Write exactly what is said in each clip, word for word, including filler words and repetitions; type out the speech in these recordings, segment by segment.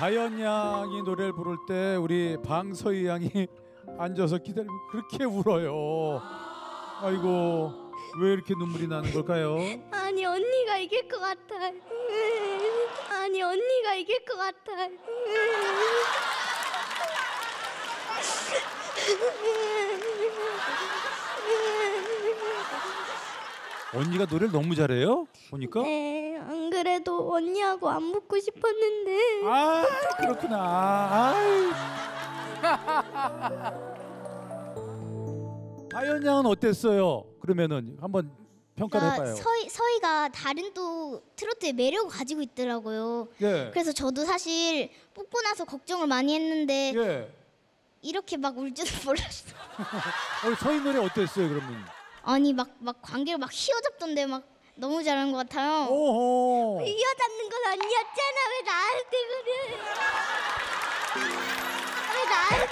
다현 양이 노래를 부를 때 우리 방서희 양이 앉아서 기다리고 그렇게 울어요. 아이고, 왜 이렇게 눈물이 나는 걸까요? 아니, 언니가 이길 것 같아. 아니, 언니가 이길 것 같아. 언니가 노래를 너무 잘해요? 보니까? 네, 안 그래도 언니하고 안 붙고 싶었는데. 아, 그렇구나. 아유. 하연 양은 어땠어요? 그러면은 한번 평가를 해봐요. 서희, 서희가 다른 또 트로트의 매력을 가지고 있더라고요. 예. 그래서 저도 사실 뽑고 나서 걱정을 많이 했는데 예. 이렇게 막 울 줄은 몰랐어요. 어, 서희 노래 어땠어요, 그러면? 아니 막 막 관계를 막 휘어잡던데 막 너무 잘한 것 같아요. 오호. 휘어잡는 건 언니였잖아. 왜 나한테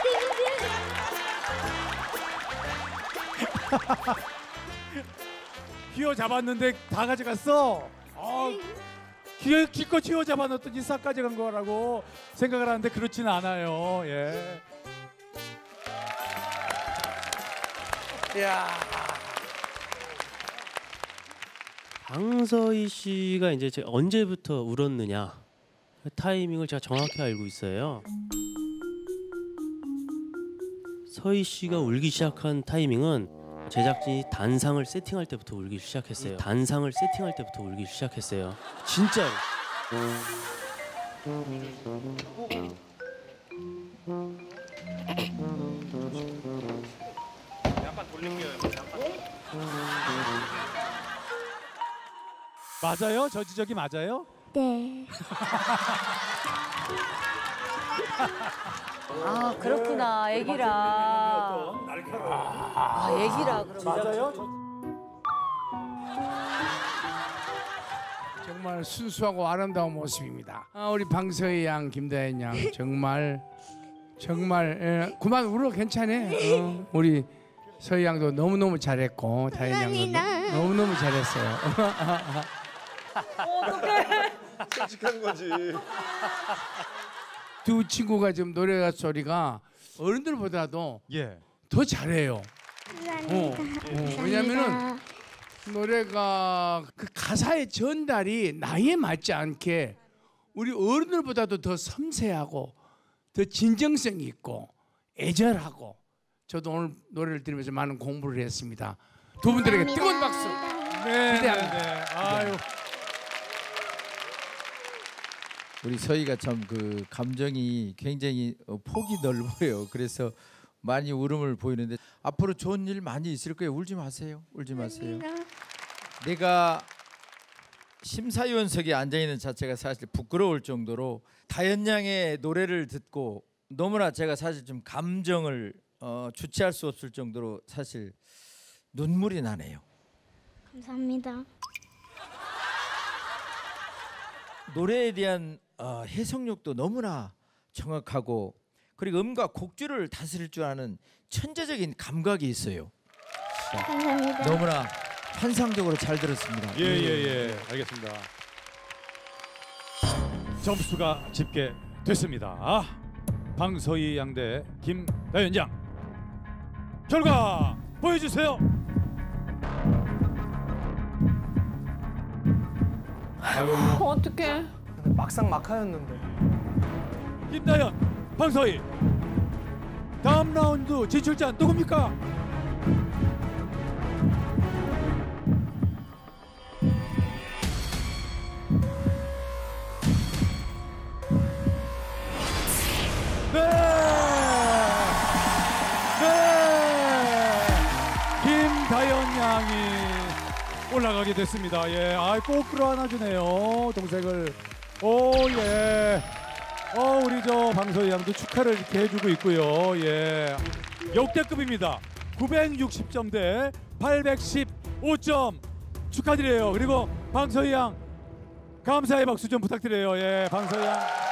그래? 왜 나한테 그래? 휘어잡았는데 다 가져갔어. 아, 기, 기껏 휘어잡아놨더니 싹 가져간 거라고 생각을 하는데 그렇지는 않아요. 예. 이야. 방서희 씨가 이제 제가 언제부터 울었느냐 그 타이밍을 제가 정확히 알고 있어요. 서희 씨가 울기 시작한 타이밍은 제작진이 단상을 세팅할 때부터 울기 시작했어요. 단상을 세팅할 때부터 울기 시작했어요. 진짜로. 약간 돌릴게요. 약간. 맞아요? 저 지적이 맞아요? 네. 아, 그렇구나. 아기라. 아, 아기라. 맞아요? 정말 순수하고 아름다운 모습입니다. 아, 우리 방서희 양, 김다현 양 정말 정말 에, 그만 울어 괜찮아. 어, 우리 서희 양도 너무너무 잘했고 다현 양도 너무너무 잘했어요. 어떡해. 솔직한 거지. 두 친구가 지금 노래 소리가 어른들보다도 예. 더 잘해요. 어, 어, 왜냐면은 노래가 그 가사의 전달이 나이에 맞지 않게 우리 어른들보다도 더 섬세하고 더 진정성이 있고 애절하고 저도 오늘 노래를 들으면서 많은 공부를 했습니다. 두 분들에게 감사합니다. 뜨거운 박수. 네, 기대합니다. 네, 네. 아유. 우리 서희가 참 그 감정이 굉장히 폭이 넓어요. 그래서 많이 울음을 보이는데 앞으로 좋은 일 많이 있을 거예요. 울지 마세요. 울지 마세요. 내가 심사위원석에 앉아 있는 자체가 사실 부끄러울 정도로 다현 양의 노래를 듣고 너무나 제가 사실 좀 감정을 어, 주체할 수 없을 정도로 사실 눈물이 나네요. 감사합니다. 노래에 대한 어, 해석력도 너무나 정확하고 그리고 음과 곡줄을 다스릴 줄 아는 천재적인 감각이 있어요. 감사합니다. 너무나 환상적으로 잘 들었습니다. 예예예 예, 예. 알겠습니다. 점수가 집계됐습니다. 방서희 양 대 김다현 양 결과 보여주세요. 어, 어떡해. 막상 막하였는데. 김다현, 방서희. 다음 라운드 진출자 누굽니까? 네! 네! 김다현 양이 올라가게 됐습니다. 예, 아, 꼭 끌어 안아주네요, 동생을. 오, 예. 어, 우리 저 방서희 양도 축하를 이렇게 해주고 있고요. 예, 역대급입니다. 구백육십 점 대 팔백십오 점 축하드려요. 그리고 방서희 양 감사의 박수 좀 부탁드려요. 예, 방서희 양.